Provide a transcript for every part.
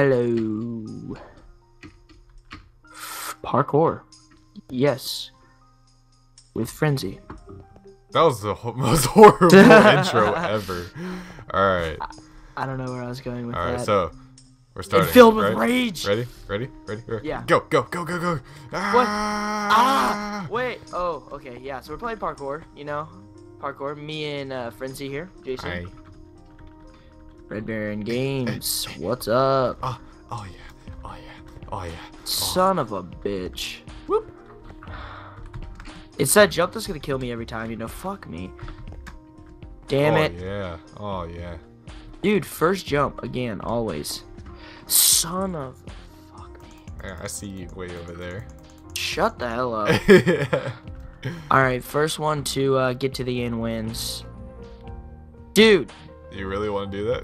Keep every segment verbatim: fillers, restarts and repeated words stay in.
Hello. Parkour. Yes. With Frenzy. That was the ho most horrible intro ever. Alright. I, I don't know where I was going with All right, that. Alright, so we're starting. It filled right? with rage. Ready? Ready? Ready? Ready? Yeah. Go, go, go, go, go. Ah! What? Ah! Wait. Oh, okay. Yeah, so we're playing parkour, you know? Parkour. Me and uh, Frenzy here. Jason. Aye. Red Baron Games. Hey, hey. What's up? Oh, oh, yeah. Oh, yeah. Oh, yeah. Oh. Son of a bitch. Whoop. It's that jump that's gonna kill me every time, you know. Fuck me. Damn it. Oh yeah. Oh yeah. Dude, first jump again, always. Son of a fuck me. Yeah, I see you way over there. Shut the hell up. Yeah. All right, first one to uh, get to the end wins. Dude. You really want to do that?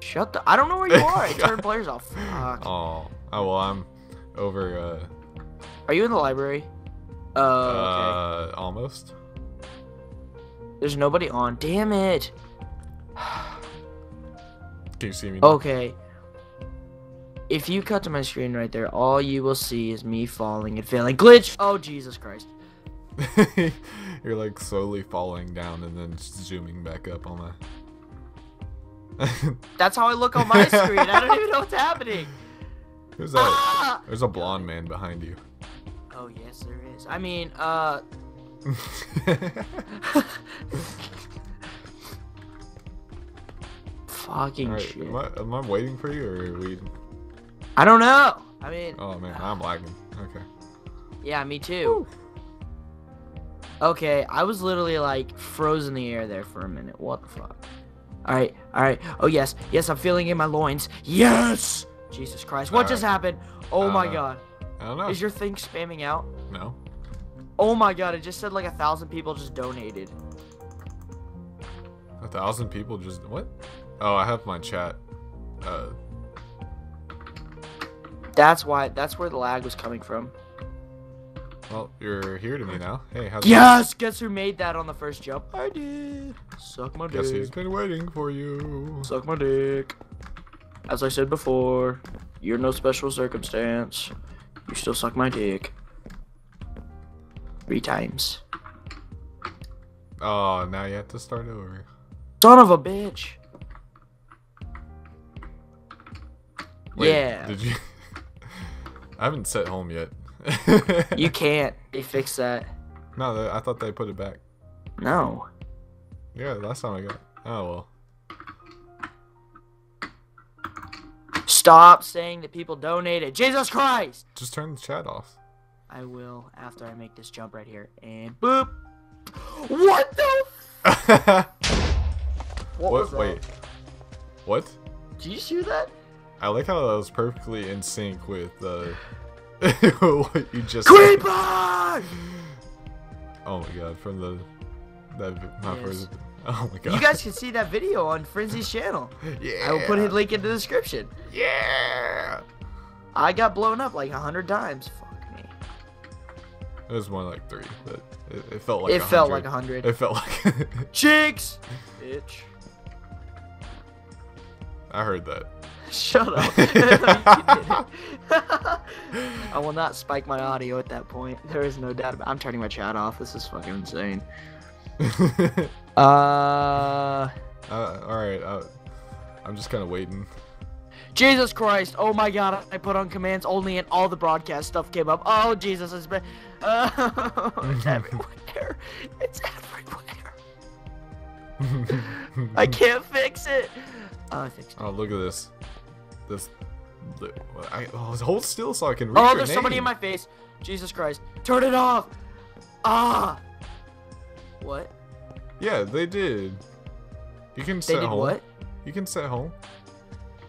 Shut the. I don't know where you are. I turn players off. Fuck. Oh. Oh well, I'm over. Uh... Are you in the library? Oh, okay. Uh, almost. There's nobody on. Damn it. Can you see me now? Okay. If you cut to my screen right there, all you will see is me falling and failing. Glitch! Oh, Jesus Christ. You're like slowly falling down and then zooming back up on my... That's how I look on my screen. I don't even know what's happening. Who's that? Ah! There's a blonde man behind you. Oh, yes, there is. I mean, uh... Fucking right, shit. Am I, am I waiting for you, or are we... I don't know! I mean... Oh, man, I'm lagging. Okay. Yeah, me too. Woo. Okay, I was literally, like, frozen in the air there for a minute. What the fuck? Alright, alright. Oh, yes. Yes, I'm feeling in my loins. Yes! Jesus Christ. What all just right. happened? Oh, uh, my God. I don't know. Is your thing spamming out? No. Oh my God! It just said like a thousand people just donated. A thousand people just what? Oh, I have my chat. Uh. That's why. That's where the lag was coming from. Well, you're here to me now. Hey, how's yes! It guess who made that on the first jump? I did. Suck my dick. Guess who's been waiting for you? Suck my dick. As I said before, you're no special circumstance. You still suck my dick. Three times. Oh, now you have to start over. Son of a bitch. Wait, yeah. Did you? I haven't set home yet. You can't. They fixed that. No, they, I thought they put it back. No. Yeah, last time I got. Oh well. Stop saying that people donated. Jesus Christ! Just turn the chat off. I will after I make this jump right here. And boop! What the? What, what was that? Wait. What? Did you see that? I like how that was perfectly in sync with uh, what you just. Creeper! Said. Oh my God! From the that my yes. first. Oh my God. You guys can see that video on Frenzy's channel. Yeah. I will put his link in the description. Yeah. I got blown up like a hundred times. Fuck me. It was more like three, but it, it felt like It a hundred. felt like a hundred. It felt like Cheeks! Bitch. I heard that. Shut up. I will not spike my audio at that point. There is no doubt about it. I'm turning my chat off. This is fucking insane. uh, uh alright, uh, I'm just kind of waiting. Jesus Christ, oh my God, I put on commands only and all the broadcast stuff came up. Oh Jesus, it's been uh, it's everywhere. It's everywhere. I can't fix it. Oh, I fixed it. Oh, look at this. This I oh, hold still so I can read Oh, your there's name. Somebody in my face. Jesus Christ. Turn it off. Ah. What? Yeah, they did. You can set home. They did what? You can set home.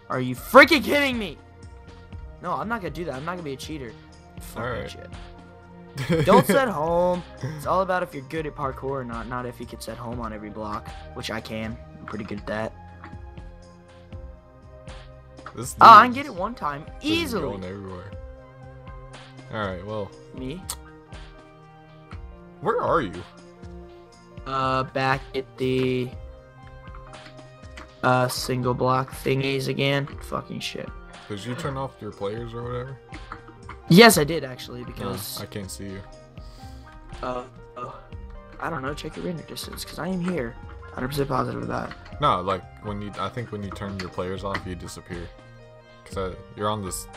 Are you freaking kidding me? No, I'm not gonna do that. I'm not gonna be a cheater. Fuck that shit. Don't set home. It's all about if you're good at parkour or not, not if you can set home on every block, which I can. I'm pretty good at that. This ah, I can get it one time easily. Going everywhere. All right, well. Me? Where are you? Uh, back at the uh single block thingies again. Fucking shit. Did you turn off your players or whatever? Yes, I did actually because no, I can't see you. Uh, oh, I don't know. Check your render distance because I am here. one hundred percent positive of that. No, like when you, I think when you turn your players off, you disappear. Cause I, you're on this.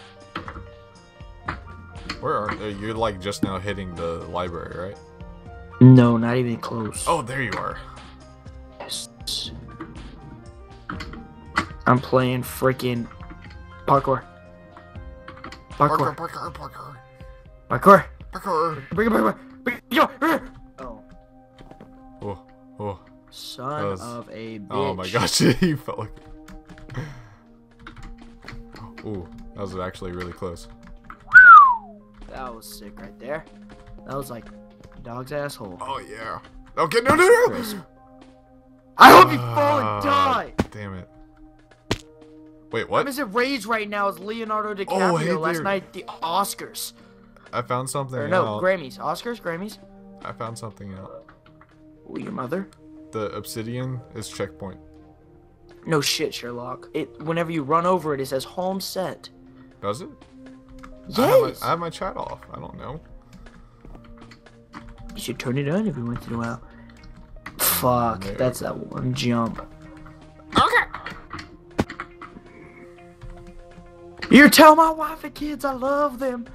Where are you're like just now hitting the library, right? No, not even close. Oh, there you are. Yes. I'm playing freaking parkour. Parkour. Parkour. Parkour. Parkour. Parkour. Parkour. Bring it, bring it, bring it. Oh. Oh. Oh. Son was... of a bitch. Oh my gosh, he felt like. Ooh, that was actually really close. That was sick right there. That was like dog's asshole. Oh yeah. Okay, no, no, no. Crisp. I hope you uh, fall and die. Damn it. Wait, what? I'm as enraged right now as Leonardo DiCaprio oh, hey, last dude. night at the Oscars. I found something or no, out. No, Grammys. Oscars, Grammys. I found something out. Oh, your mother? The obsidian is checkpoint. No shit, Sherlock. It whenever you run over it, it says home set. Does it? Yes. I have, my, I have my chat off. I don't know. You should turn it on every once in a while. Fuck, there. That's that one jump. Okay. You tell my wife and kids I love them.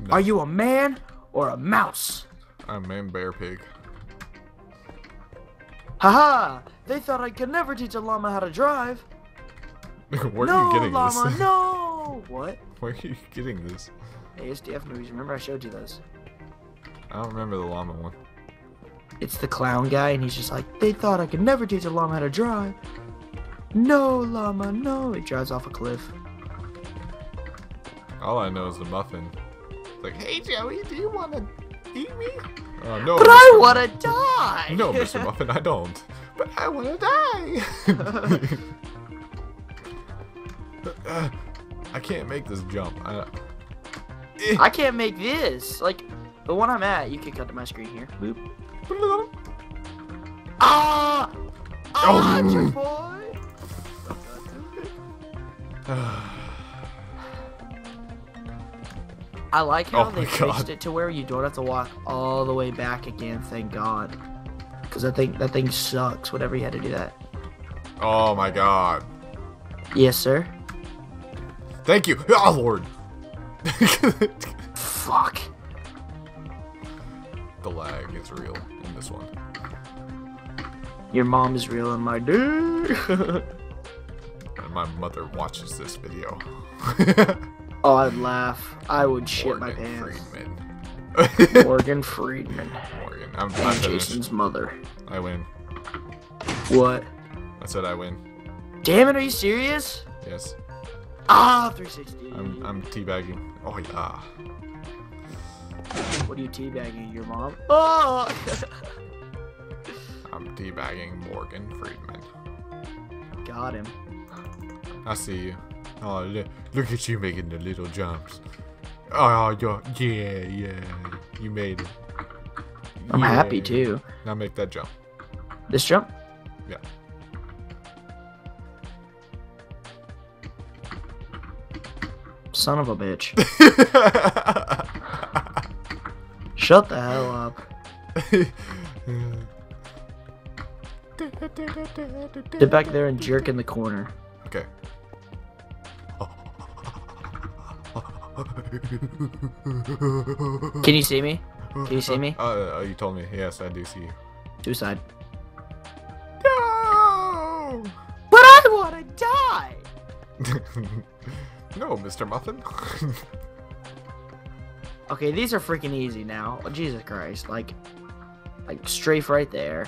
No. Are you a man or a mouse? I'm a bear pig. Haha! They thought I could never teach a llama how to drive. Where no, are you getting llama, this? No, llama, no! What? Where are you getting this? A S D F movies. Remember I showed you those. I don't remember the llama one. It's the clown guy, and he's just like, they thought I could never teach a llama how to drive. No, llama, no! He drives off a cliff. All I know is the muffin. It's like, hey Joey, do you want to? Eat me? Uh, no, but Mister I want to die! No, Mister Muffin, I don't. But I want to die! uh, I can't make this jump. I, eh. I can't make this. Like, the one I'm at, you can cut to my screen here. Boop. Ah! Ah, oh. Your boy! I like how oh they fixed it to where you don't have to walk all the way back again, thank God. Because I think that thing sucks, whenever you had to do that. Oh my God. Yes, sir. Thank you. Oh, Lord. Fuck. The lag is real in this one. Your mom is real in my dude. And my mother watches this video. Oh, I'd laugh. I would shit Morgan my pants. Friedman. Morgan Friedman. Morgan. I'm, and I'm Jason's mother. I win. What? I said I win. Damn it, are you serious? Yes. Ah, three sixty. I'm, I'm teabagging. Oh, yeah. What are you teabagging, your mom? Oh! I'm teabagging Morgan Friedman. Got him. I see you. Oh, look, look at you making the little jumps. Oh, yeah, yeah. You made it. I'm yeah. happy, too. Now make that jump. This jump? Yeah. Son of a bitch. Shut the hell up. Get back there and jerk in the corner. Okay. Can you see me? Can you see me? Uh, uh, you told me. Yes, I do see you. Suicide. No! But I want to die! No, Mister Muffin. Okay, these are freaking easy now. Oh, Jesus Christ. Like, like strafe right there.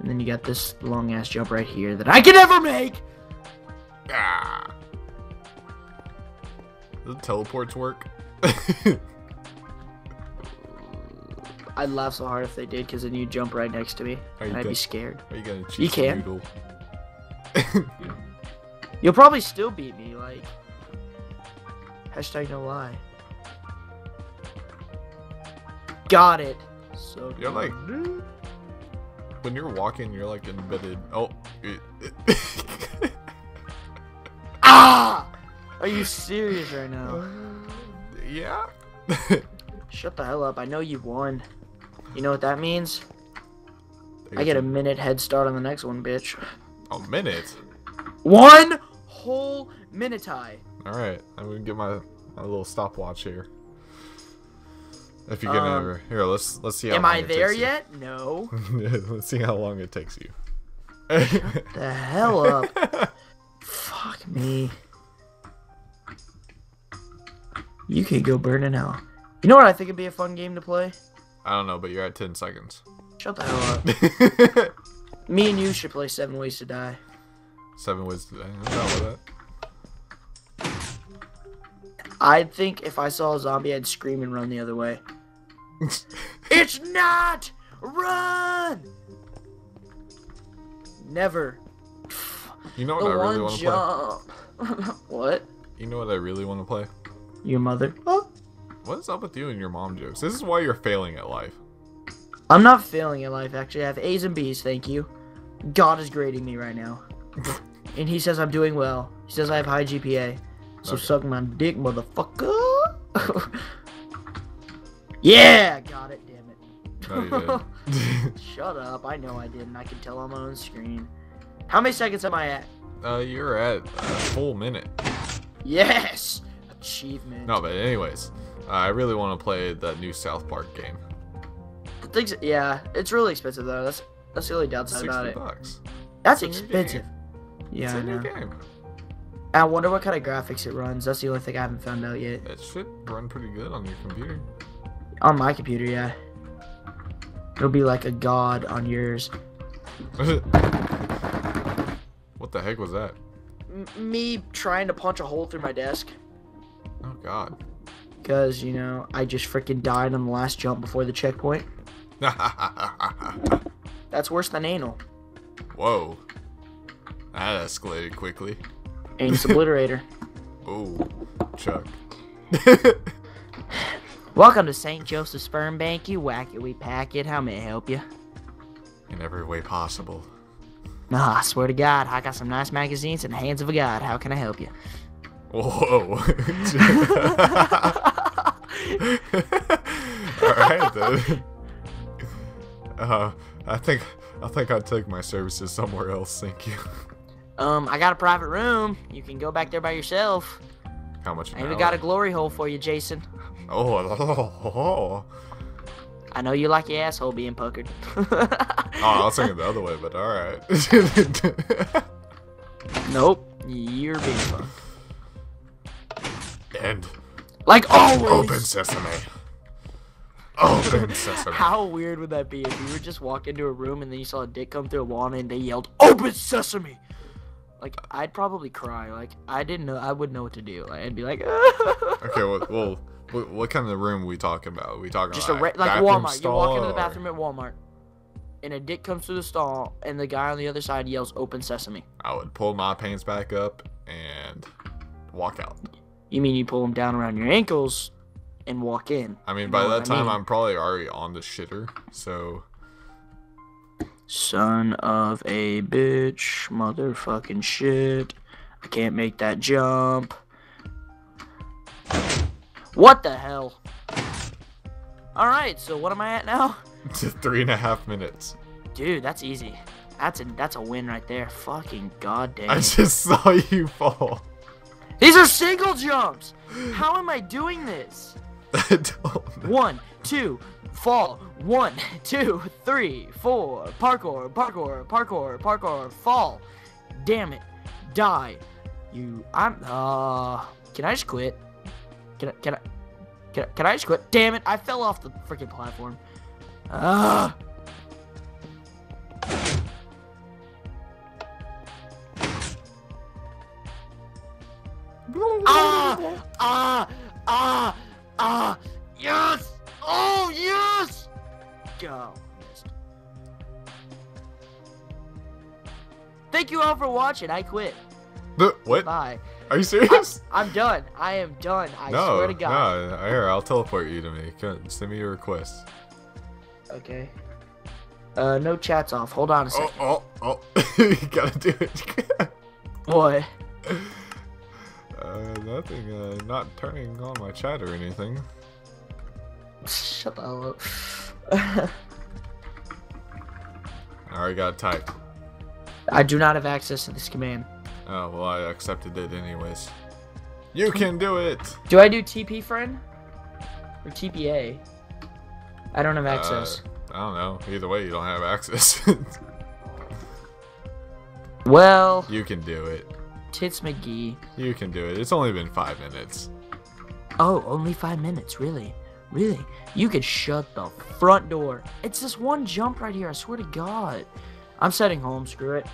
And then you got this long-ass jump right here that I can never make! Ah! Does teleports work? I'd laugh so hard if they did, because then you'd jump right next to me, and I'd gonna, be scared. Are you gonna cheat? You can. You'll probably still beat me, like. Hashtag no lie. Got it. So good. You're like, when you're walking, you're like embedded. Oh. Ah! Are you serious right now? Yeah. Shut the hell up. I know you won. You know what that means? I, I get a minute head start on the next one, bitch. A minute? One whole minute tie. Alright. I'm going to get my, my little stopwatch here. If you get um, over. Here, let's, let's see how long it takes you. Am I there yet? No. Let's see how long it takes you. Shut the hell up. Fuck me. You could go burn in hell. You know what I think would be a fun game to play? I don't know, but you're at ten seconds. Shut the hell up. Me and you should play Seven Ways to Die. Seven Ways to Die? I'm down with that. I think if I saw a zombie, I'd scream and run the other way. It's not! Run! Never. You know what the I really want to play? What? You know what I really want to play? Your mother. Oh. What is up with you and your mom jokes? This is why you're failing at life. I'm not failing at life, actually. I have A's and B's, thank you. God is grading me right now. And he says I'm doing well. He says I have high G P A. So okay. Suck my dick, motherfucker. Yeah! Got it, damn it. No, you didn't. Shut up. I know I didn't. I can tell on my own screen. How many seconds am I at? Uh, you're at a full minute. Yes! Achievement. No, but anyways, uh, I really want to play the new South Park game. The things, yeah, it's really expensive though. That's that's the only downside about it. sixty bucks. That's expensive. Yeah, it's a new game. I wonder what kind of graphics it runs. That's the only thing I haven't found out yet. It should run pretty good on your computer. On my computer, yeah. It'll be like a god on yours. What the heck was that? M me trying to punch a hole through my desk. Oh god. Because, you know, I just freaking died on the last jump before the checkpoint. That's worse than anal. Whoa. That escalated quickly. Anus obliterator. Oh, Chuck. Welcome to Saint Joseph's Sperm Bank. You whack it, we pack it. How may I help you? In every way possible. Nah, I swear to God, I got some nice magazines in the hands of a god. How can I help you? Whoa. Alright then. Uh, I think I think I'd take my services somewhere else, thank you. Um, I got a private room. You can go back there by yourself. How much? I even got a glory hole for you, Jason. Oh, oh, oh. I know you like your asshole being puckered. Oh, I was thinking the other way, but alright. Nope. You're being fucked. And like always, open sesame. Open sesame. How weird would that be if you were just walk into a room and then you saw a dick come through a wall and they yelled "Open sesame"? Like I'd probably cry. Like I didn't know. I wouldn't know what to do. Like, I'd be like, okay, well, well what, what kind of room are we talking about? Are we talking just about a like Walmart? Stall, you walk into the bathroom or... at Walmart, and a dick comes through the stall, and the guy on the other side yells "Open sesame." I would pull my pants back up and walk out. You mean you pull them down around your ankles and walk in? I mean, by that time, I'm probably already on the shitter, so... Son of a bitch, motherfucking shit. I can't make that jump. What the hell? Alright, so what am I at now? It's three and a half minutes. Dude, that's easy. That's a, that's a win right there. Fucking goddamn. I just saw you fall. These are single jumps! How am I doing this? I don't know. One, two, fall. One, two, three, four. Parkour, parkour, parkour, parkour, fall. Damn it. Die. You, I'm, uh, can I just quit? Can I, can I, can I, can I just quit? Damn it, I fell off the freaking platform. Ah. Uh. Ah! Ah! Ah! Ah! Yes! Oh, yes! Go. Thank you all for watching. I quit. The, what? Bye. Are you serious? I, I'm done. I am done. I no, swear to God. No, here, I'll teleport you to me. Come, send me your request. Okay. Uh, no chat's off. Hold on a second. Oh, oh, oh. You gotta do it. What? nothing, uh, not turning on my chat or anything. Shut the hell up. I already got type. I do not have access to this command. Oh, well, I accepted it anyways. You can do it! Do I do T P friend? Or T P A? I don't have access. Uh, I don't know. Either way, you don't have access. Well... You can do it. Tits McGee. You can do it. It's only been five minutes. Oh, only five minutes. Really? Really? You could shut the front door. It's this one jump right here. I swear to God. I'm setting home. Screw it.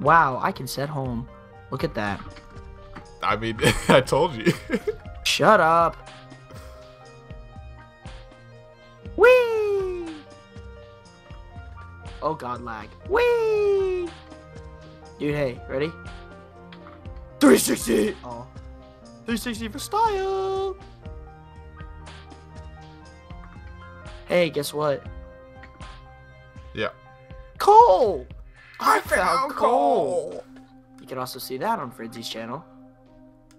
Wow, I can set home. Look at that. I mean, I told you. Shut up. Whee! Oh God, lag. Whee! Dude, hey, ready? three sixty! Oh. three sixty for style! Hey, guess what? Yeah. Cole! I found Cole. Cole! You can also see that on Frenzy's channel.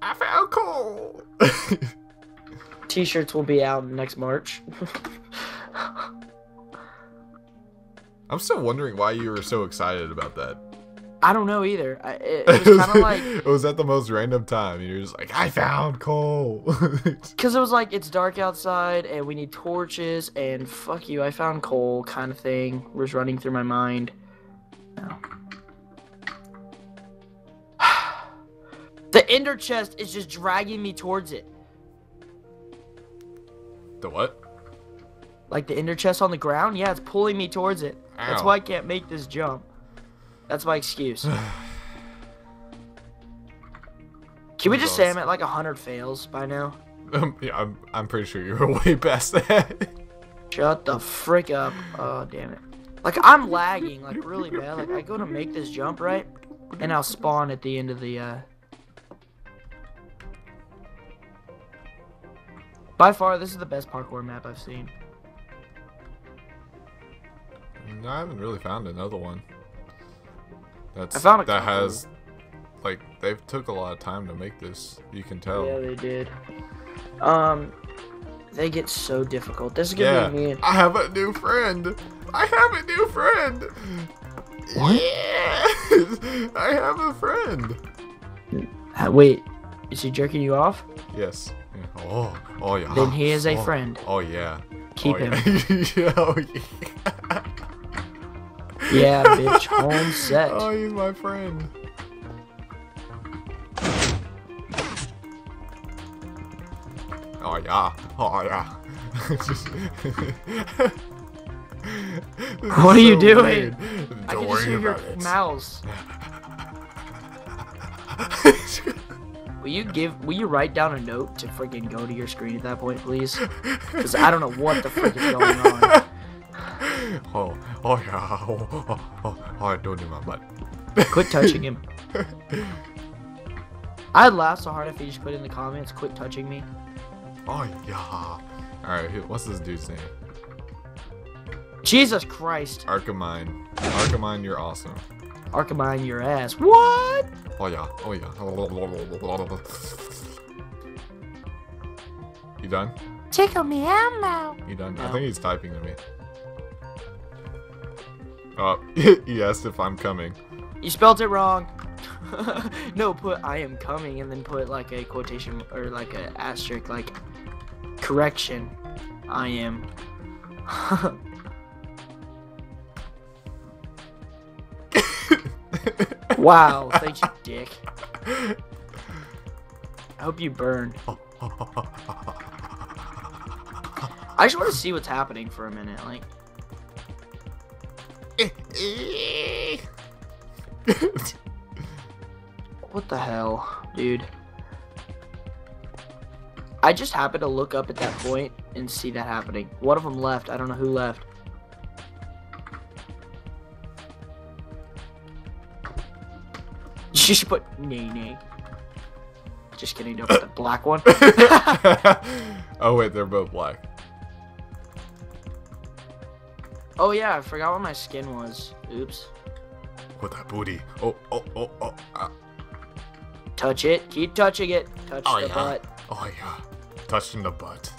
I found Cole! T-shirts will be out next March. I'm still wondering why you were so excited about that. I don't know either. I, it, it was kind of like... It was at the most random time. You're just like, I found Cole! Because it was like, it's dark outside, and we need torches, and fuck you, I found Cole kind of thing was running through my mind. No. The ender chest is just dragging me towards it. The what? Like the ender chest on the ground? Yeah, it's pulling me towards it. Ow. That's why I can't make this jump. That's my excuse. Can we just say I'm at like one hundred fails by now? Um, yeah, I'm, I'm pretty sure you were way past that. Shut the frick up. Oh, damn it. Like, I'm lagging, like, really bad. Like, I go to make this jump, right? And I'll spawn at the end of the, uh... By far, this is the best parkour map I've seen. No, I haven't really found another one. That's, I found a that couple. has, like, they've took a lot of time to make this. You can tell. Yeah, they did. Um... They get so difficult. This is gonna be me. I have a new friend. I have a new friend. What? Yeah. I have a friend. Uh, wait, is he jerking you off? Yes. Yeah. Oh, oh yeah. Then he is a oh, friend. Oh yeah. Keep oh, him. Yeah. Oh, yeah. Yeah, bitch. Home set. Oh, he's my friend. Oh yeah, oh yeah. What are so you doing? I can just hear your it. mouse. Will you give? Will you write down a note to freaking go to your screen at that point, please? Because I don't know what the frick is going on. Oh, oh yeah, oh, oh, oh, oh don't do my butt. Quit touching him. I'd laugh so hard if he just put in the comments, "Quit touching me." Oh yeah! Alright, what's this dude's name? Jesus Christ! Arcamine. Arcamine, you're awesome. Arcamine, your ass. What? Oh yeah, oh yeah. You done? Tickle me out now. You done? No. I think he's typing to me. Oh, he asked if I'm coming. You spelled it wrong. No, put I am coming and then put like a quotation or like an asterisk, like correction. I am. Wow, thanks, you dick. I hope you burn. I just want to see what's happening for a minute, like. What the hell, dude? I just happened to look up at that point and see that happening. One of them left. I don't know who left. You should put nay nay. Just kidding, don't put the black one. Oh wait, they're both black. Oh yeah, I forgot what my skin was. Oops. With that booty. Oh, oh, oh, oh. Ah. Touch it. Keep touching it. Touch oh, the yeah. butt. Oh, yeah. Touching the butt.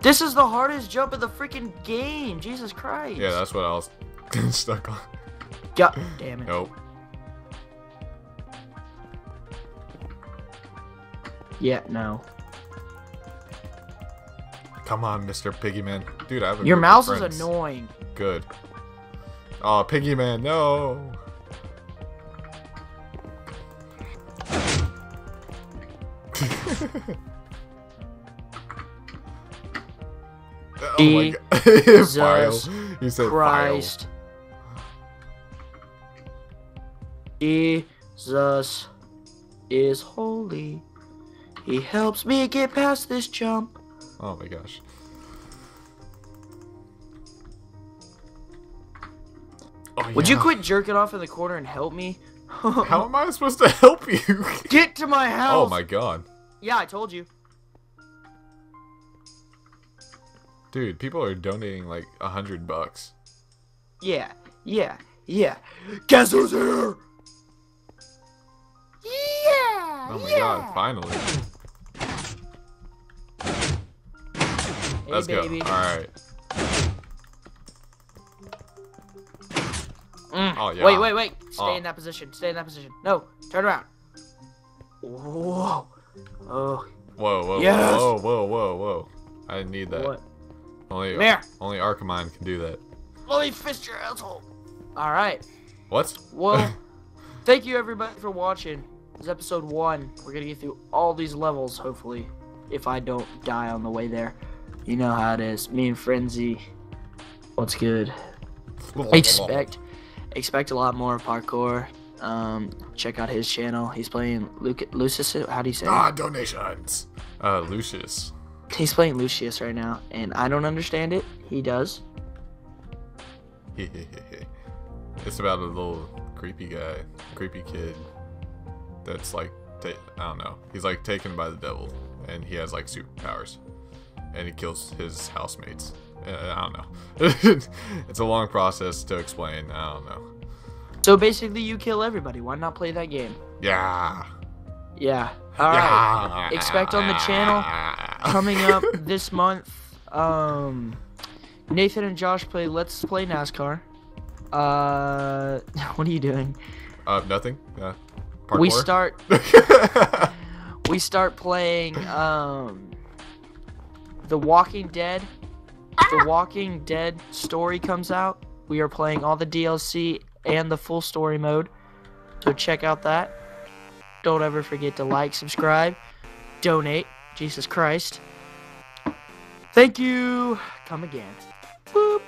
This is the hardest jump of the freaking game. Jesus Christ. Yeah, that's what I was stuck on. God damn it. Nope. Yeah, no. Come on, Mister Piggyman. Dude, I have a Your mouse is annoying. Good. Aw, oh, Piggyman, no! Oh my god. Jesus file. You said Christ. File. Jesus is holy. He helps me get past this jump. Oh my gosh. Oh, Would yeah. you quit jerking off in the corner and help me? How am I supposed to help you? Get to my house! Oh my god. Yeah, I told you. Dude, people are donating like a hundred bucks. Yeah, yeah, yeah. Guess who's here? Yeah! Oh my yeah. god, finally. Hey, Let's baby. go. Alright. Mm. Oh, yeah. Wait, wait, wait. Stay oh. in that position. Stay in that position. No. Turn around. Whoa. Oh. Whoa, whoa, yes. whoa, whoa, whoa, whoa. I didn't need that. What? Only, only Arcamine can do that. Let me fist your asshole. Alright. What? Well, thank you everybody for watching. This is episode one. We're going to get through all these levels, hopefully. If I don't die on the way there. You know how it is. Me and Frenzy. What's good? Expect... Expect a lot more parkour. Um, check out his channel. He's playing Luke, Lucius. How do you say? Ah, donations. Uh, Lucius. He's playing Lucius right now, and I don't understand it. He does. It's about a little creepy guy, creepy kid. That's like, I don't know. He's like taken by the devil, and he has like superpowers, and he kills his housemates. I don't know. It's a long process to explain. I don't know. So basically, you kill everybody. Why not play that game? Yeah. Yeah. All yeah. right. Expect on the channel coming up this month. Um, Nathan and Josh play Let's Play NASCAR. Uh, what are you doing? Uh, nothing. Uh, parkour. We start. we start playing um, The Walking Dead. The Walking Dead story comes out. We are playing all the D L C and the full story mode. So check out that. Don't ever forget to like, subscribe, donate. Jesus Christ. Thank you. Come again. Boop.